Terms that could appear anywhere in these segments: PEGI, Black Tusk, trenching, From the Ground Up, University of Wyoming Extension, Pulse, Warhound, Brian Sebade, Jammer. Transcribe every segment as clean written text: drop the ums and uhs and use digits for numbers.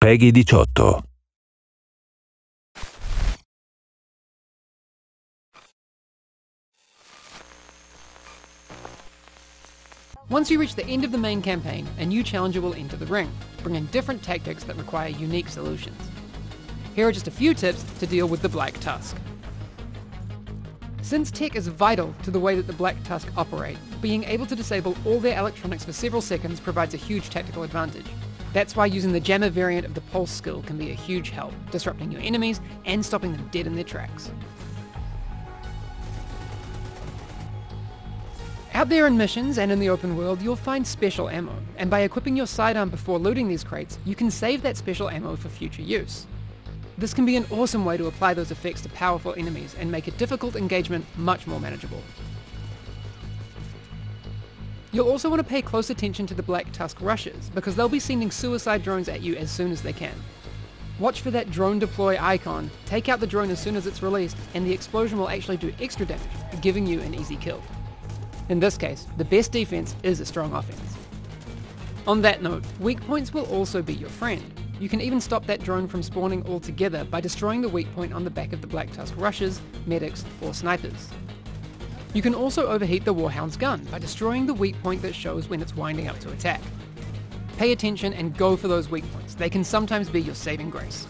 PEGI 18. Once you reach the end of the main campaign, a new challenger will enter the ring, bringing different tactics that require unique solutions. Here are just a few tips to deal with the Black Tusk. Since tech is vital to the way that the Black Tusk operate, being able to disable all their electronics for several seconds provides a huge tactical advantage. That's why using the Jammer variant of the Pulse skill can be a huge help, disrupting your enemies and stopping them dead in their tracks. Out there in missions and in the open world, you'll find special ammo, and by equipping your sidearm before looting these crates, you can save that special ammo for future use. This can be an awesome way to apply those effects to powerful enemies and make a difficult engagement much more manageable. You'll also want to pay close attention to the Black Tusk rushes, because they'll be sending suicide drones at you as soon as they can. Watch for that drone deploy icon, take out the drone as soon as it's released, and the explosion will actually do extra damage, giving you an easy kill. In this case, the best defense is a strong offense. On that note, weak points will also be your friend. You can even stop that drone from spawning altogether by destroying the weak point on the back of the Black Tusk rushers, medics, or snipers. You can also overheat the Warhound's gun by destroying the weak point that shows when it's winding up to attack. Pay attention and go for those weak points. They can sometimes be your saving grace.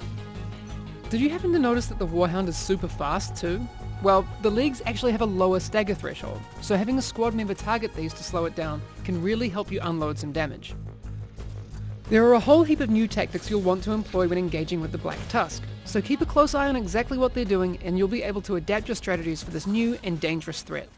Did you happen to notice that the Warhound is super fast too? Well, the leagues actually have a lower stagger threshold, so having a squad member target these to slow it down can really help you unload some damage. There are a whole heap of new tactics you'll want to employ when engaging with the Black Tusk, so keep a close eye on exactly what they're doing and you'll be able to adapt your strategies for this new and dangerous threat.